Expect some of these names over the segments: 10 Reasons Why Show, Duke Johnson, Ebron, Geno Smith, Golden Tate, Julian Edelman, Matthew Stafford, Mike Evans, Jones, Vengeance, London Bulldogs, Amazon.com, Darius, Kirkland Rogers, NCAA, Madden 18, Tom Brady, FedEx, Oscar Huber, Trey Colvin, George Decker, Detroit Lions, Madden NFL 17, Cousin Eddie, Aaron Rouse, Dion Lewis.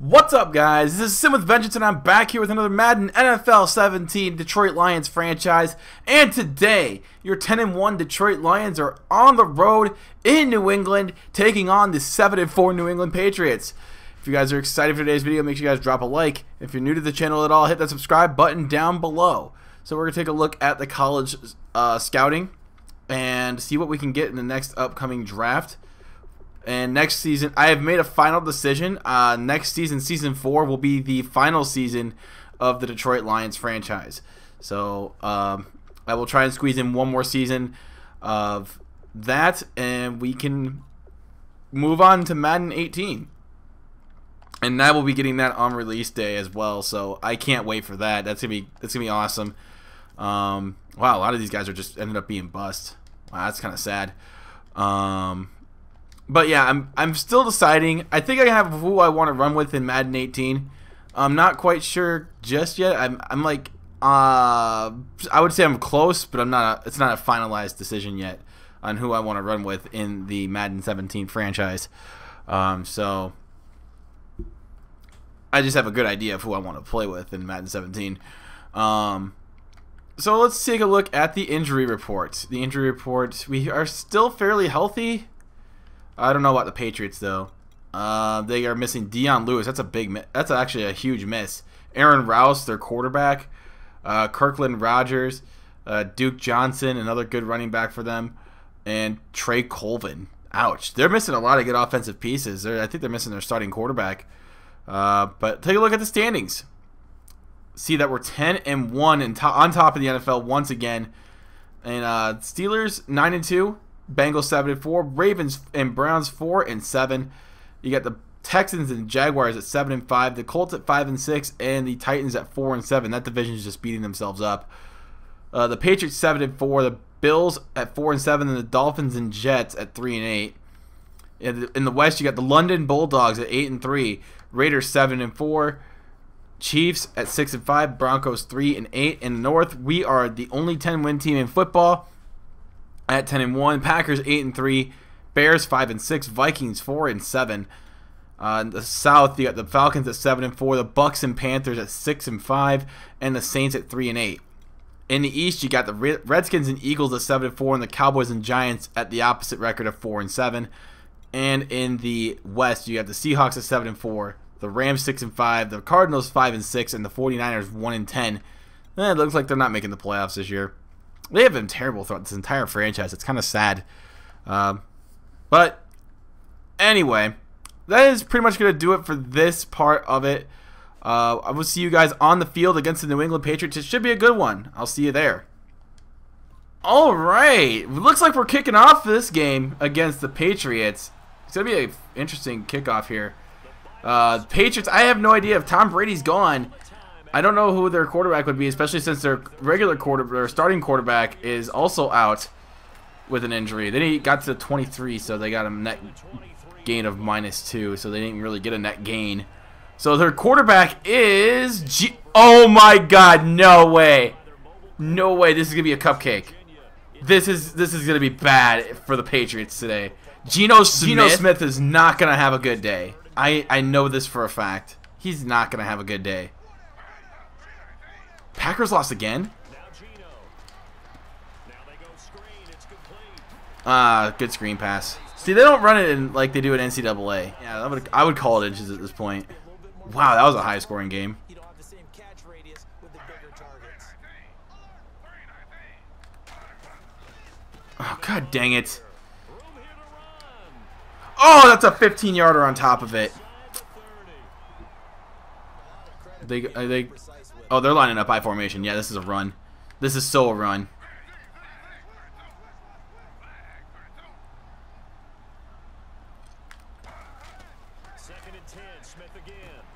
What's up, guys? This is Sim with Vengeance, and I'm back here with another Madden NFL 17 Detroit Lions franchise. And today, your 10-1 Detroit Lions are on the road in New England, taking on the 7-4 New England Patriots. If you guys are excited for today's video, make sure you guys drop a like. If you're new to the channel at all, hit that subscribe button down below. So we're going to take a look at the college scouting and see what we can get in the next upcoming draft. And next season, I have made a final decision. Next season, Season 4, will be the final season of the Detroit Lions franchise. So I will try and squeeze in one more season of that, and we can move on to Madden 18. And I will be getting that on release day as well, so I can't wait for that. That's gonna be awesome. Wow, a lot of these guys are just ended up being bust. Wow, that's kind of sad. But yeah, I'm still deciding. I think I have who I want to run with in Madden 18. I'm not quite sure just yet. I'm like I would say I'm close, but it's not a finalized decision yet on who I want to run with in the Madden 17 franchise. So I just have a good idea of who I want to play with in Madden 17. So let's take a look at the injury report. The injury report, we are still fairly healthy. I don't know about the Patriots, though. They are missing Dion Lewis. That's a big miss. That's actually a huge miss. Aaron Rouse, their quarterback. Kirkland Rogers. Duke Johnson, another good running back for them. And Trey Colvin. Ouch. They're missing a lot of good offensive pieces. I think they're missing their starting quarterback. But take a look at the standings. See that we're 10-1 and on top of the NFL once again. And Steelers, 9-2. Bengals 7-4, Ravens and Browns 4-7. You got the Texans and Jaguars at 7-5, the Colts at 5-6, and the Titans at 4-7. That division is just beating themselves up. The Patriots 7-4, the Bills at 4-7, and the Dolphins and Jets at 3-8. In the West, you got the London Bulldogs at 8-3, Raiders 7-4, Chiefs at 6-5, Broncos 3-8. In the North, we are the only 10-win team in football. At 10-1, Packers 8-3, Bears 5-6, Vikings 4-7. In the South, you got the Falcons at 7-4, the Bucks and Panthers at 6-5, and the Saints at 3-8. In the East, you got the Redskins and Eagles at 7-4, and the Cowboys and Giants at the opposite record of 4-7. And in the West, you have the Seahawks at 7-4, the Rams 6-5, the Cardinals 5-6, and the 49ers 1-10. It looks like they're not making the playoffs this year. They have been terrible throughout this entire franchise. It's kind of sad. But anyway, that is pretty much going to do it for this part of it. I will see you guys on the field against the New England Patriots. It should be a good one. I'll see you there. All right. It looks like we're kicking off this game against the Patriots. It's going to be an interesting kickoff here. The Patriots, I have no idea if Tom Brady's gone. I don't know who their quarterback would be, especially since their starting quarterback is also out with an injury. Then he got to 23, so they got a net gain of -2, so they didn't really get a net gain. So their quarterback is oh my god, no way. No way. This is going to be a cupcake. This is going to be bad for the Patriots today. Geno Smith is not going to have a good day. I know this for a fact. He's not going to have a good day. Packers lost again. Ah, good screen pass. See, they don't run it in like they do at NCAA. Yeah, I would call it inches at this point. Wow, that was a high-scoring game. Oh, god dang it. Oh, that's a 15-yarder on top of it. Oh, they're lining up I formation. Yeah, this is a run. This is so a run.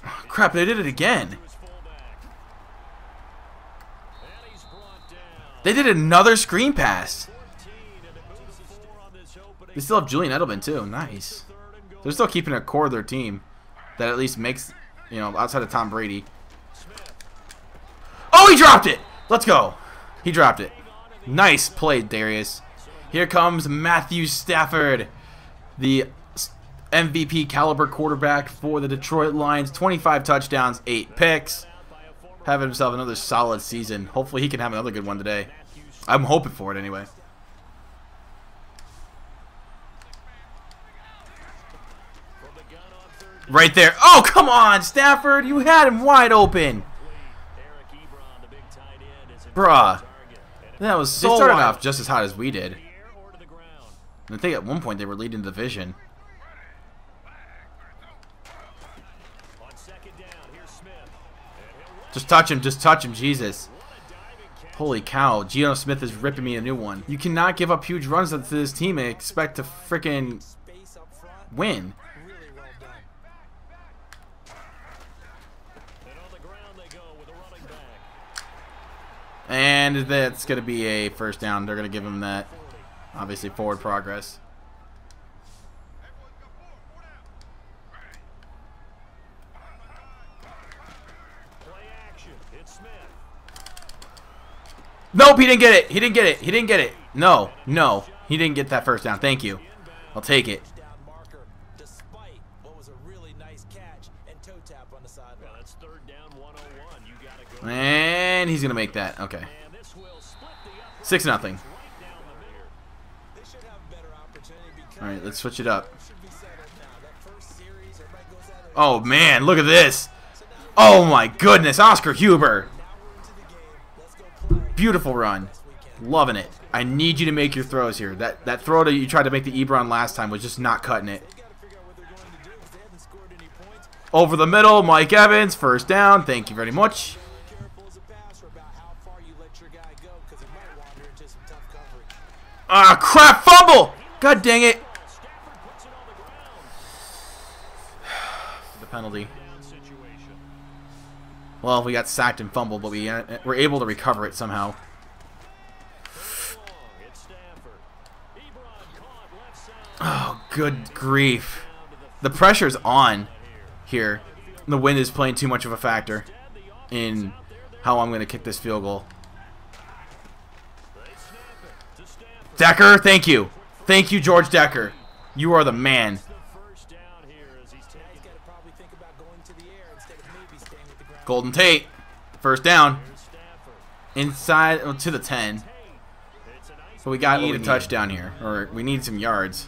Oh, crap, they did it again. They did another screen pass. They still have Julian Edelman too. Nice. They're still keeping a core of their team that at least makes, you know, outside of Tom Brady. Oh, he dropped it! Let's go. He dropped it. Nice play, Darius. Here comes Matthew Stafford, the MVP caliber quarterback for the Detroit Lions. 25 touchdowns, 8 picks. Having himself another solid season. Hopefully he can have another good one today. I'm hoping for it anyway. Right there. Oh, come on, Stafford. You had him wide open. Bruh. That was so started off just as hot as we did. And I think at one point they were leading the division. Just touch him. Just touch him. Jesus. Holy cow. Geno Smith is ripping me a new one. You cannot give up huge runs to this team and expect to freaking win. And that's going to be a first down. They're going to give him that. Obviously, forward progress. Nope, he didn't get it. He didn't get it. He didn't get it. No, no. He didn't get that first down. Thank you. I'll take it. And he's going to make that. Okay. 6-0. All right, let's switch it up. Oh, man, look at this. Oh, my goodness. Oscar Huber. Beautiful run. Loving it. I need you to make your throws here. That throw that you tried to make the Ebron last time was just not cutting it. Over the middle, Mike Evans. First down. Thank you very much. Ah, crap. Fumble. God dang it. The penalty. Well, we got sacked and fumbled, but we were able to recover it somehow. Oh, good grief. The pressure's on here. The wind is playing too much of a factor in how I'm going to kick this field goal. Decker, thank you. Thank you, George Decker. You are the man. Golden Tate, first down, inside to the 10. So we got a touchdown here, or we need some yards.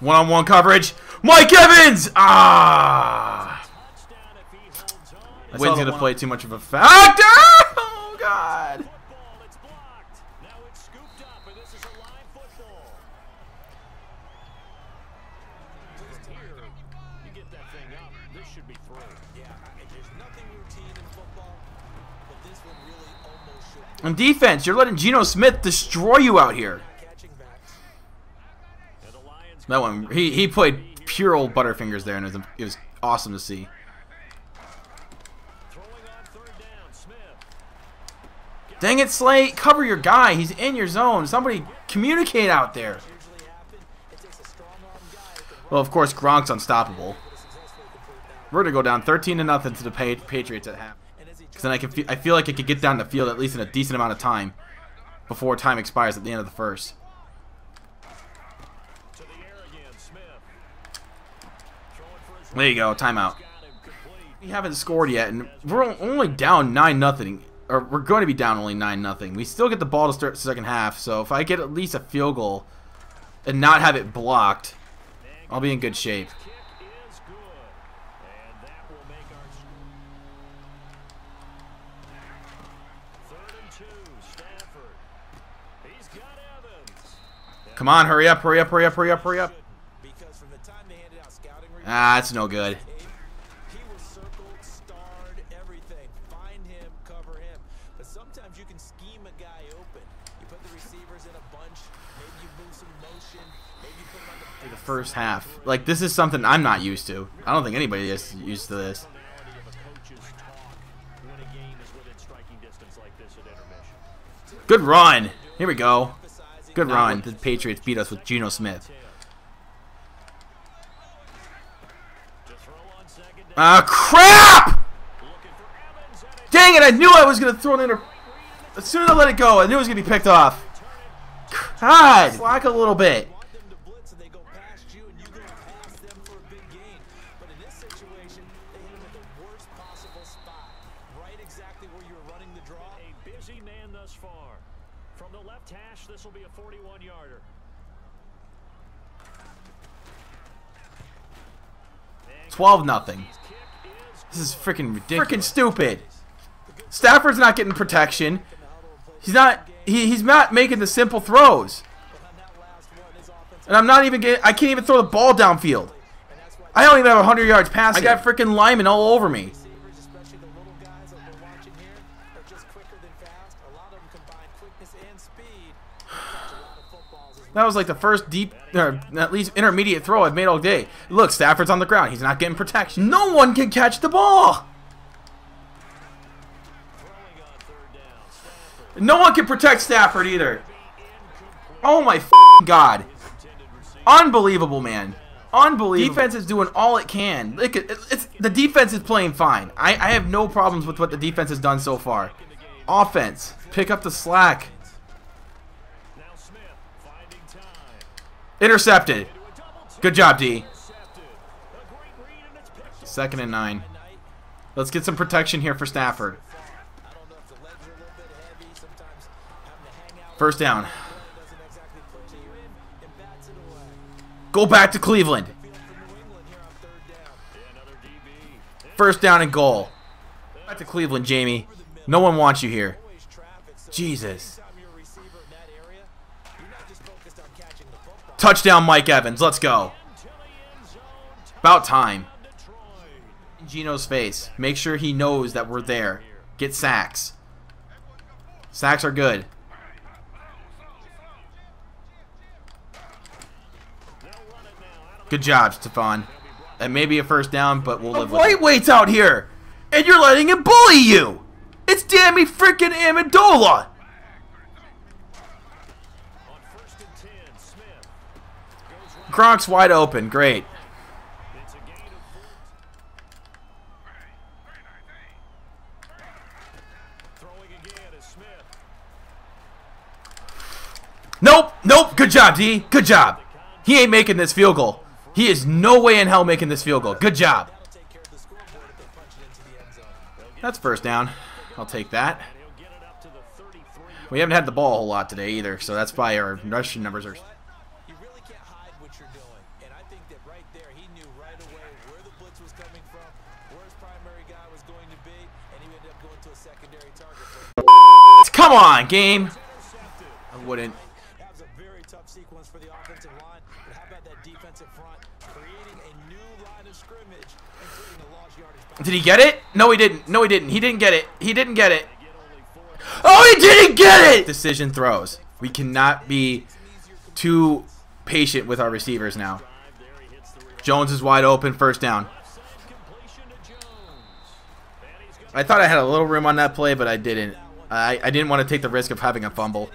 One-on-one coverage, Mike Evans. Ah, Wynn's gonna play too much of a factor. Oh God. On defense, you're letting Geno Smith destroy you out here. That one, he played pure old butterfingers there, and it was awesome to see. Dang it, Slate. Cover your guy. He's in your zone. Somebody communicate out there. Well, of course, Gronk's unstoppable. We're going to go down 13-0 to the Patriots at half. Because then I feel like I could get down the field at least in a decent amount of time before time expires at the end of the first. There you go, timeout. We haven't scored yet, and we're only down 9-0, or we're going to be down only 9-0. We still get the ball to start the second half, so if I get at least a field goal and not have it blocked, I'll be in good shape. Come on, hurry up, hurry up, hurry up, hurry up, hurry up. Ah, that's no good. The first half. Like, this is something I'm not used to. I don't think anybody is used to this. Good run. Here we go. Good run. The Patriots beat us with Geno Smith. Crap! Dang it, I knew I was going to throw an as soon as I let it go, I knew it was going to be picked off. God, slack a little bit. thus far. From the left hash, this will be a 41-yarder. And 12-0. This is freaking ridiculous. Freaking stupid. Stafford's not getting protection. He's not making the simple throws. And I'm not even getting, I can't even throw the ball downfield. I don't even have 100 yards passing. I got freaking linemen all over me. That was like the first deep, or at least intermediate throw I've made all day. Look, Stafford's on the ground. He's not getting protection. No one can catch the ball. No one can protect Stafford either. Oh my God. Unbelievable, man. Unbelievable. Defense is doing all it can. The defense is playing fine. I have no problems with what the defense has done so far. Offense, pick up the slack. Intercepted. Good job, D. 2nd and 9. Let's get some protection here for Stafford. 1st down. Go back to Cleveland. 1st down and goal. Back to Cleveland, Jamie. No one wants you here. Jesus. Touchdown, Mike Evans. Let's go. About time. In Geno's face. Make sure he knows that we're there. Get sacks. Sacks are good. Good job, Stephon. That may be a 1st down, but we'll live with it. Lightweight's out here, and you're letting him bully you. It's Dammy freaking Amendola. Gronk's wide open. Great. Nope. Nope. Good job, D. Good job. He ain't making this field goal. He is no way in hell making this field goal. Good job. That's 1st down. I'll take that. We haven't had the ball a whole lot today either, so that's why our rushing numbers are... You really can't hide what you're doing. And I think that right there, he knew right away where the blitz was coming from, where his primary guy was going to be, and he ended up going to a secondary target. Come on, game. I wouldn't. That was a very tough sequence for the offensive line. But how about that defensive front creating a new line of scrimmage, including a large yardage? Did he get it? No, he didn't. No, he didn't. He didn't get it. He didn't get it. Oh, he didn't get it! Decision throws. We cannot be too patient with our receivers now. Jones is wide open. 1st down. I thought I had a little room on that play, but I didn't. I didn't want to take the risk of having a fumble.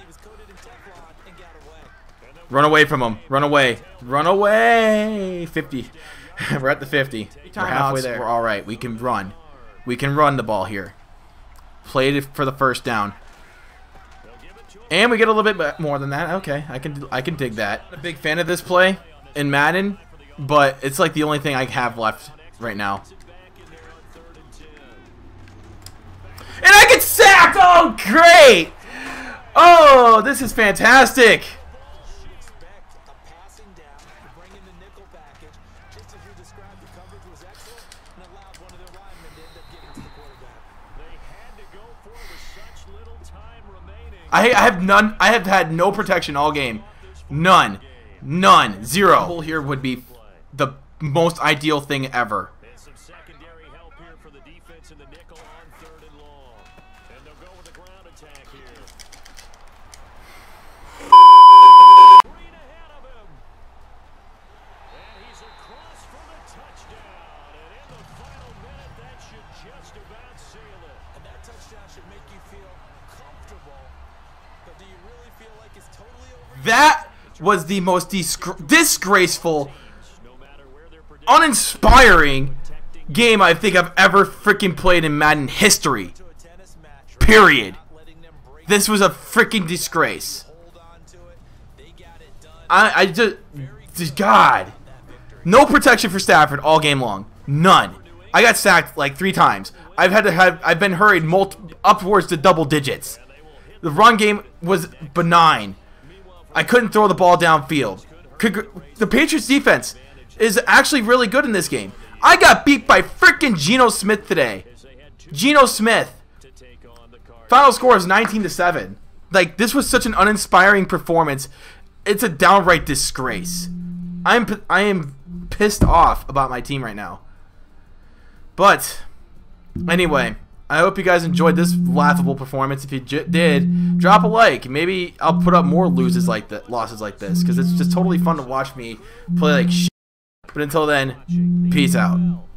Run away from him. Run away. Run away. 50. We're at the 50. We're halfway there. We're all right. We can run. We can run the ball here. Played it for the 1st down. And we get a little bit more than that. Okay, I can dig that. I'm a big fan of this play in Madden, but it's like the only thing I have left right now. And I get sacked! Oh, great! Oh, this is fantastic! I have none. I have had no protection all game. None. None. Zero. Goal here would be the most ideal thing ever. That was the most disgraceful, uninspiring game I think I've ever freaking played in Madden history. Period. This was a freaking disgrace. I just, God. No protection for Stafford all game long. None. I got sacked like 3 times. I've been hurried upwards to double digits. The run game was benign. I couldn't throw the ball downfield. The Patriots defense is actually really good in this game. I got beat by freaking Geno Smith today. Geno Smith. Final score is 19-7. Like, this was such an uninspiring performance. It's a downright disgrace. I am pissed off about my team right now. But anyway, I hope you guys enjoyed this laughable performance. If you did, drop a like. Maybe I'll put up more losses like this, because it's just totally fun to watch me play like shit. But until then, peace out.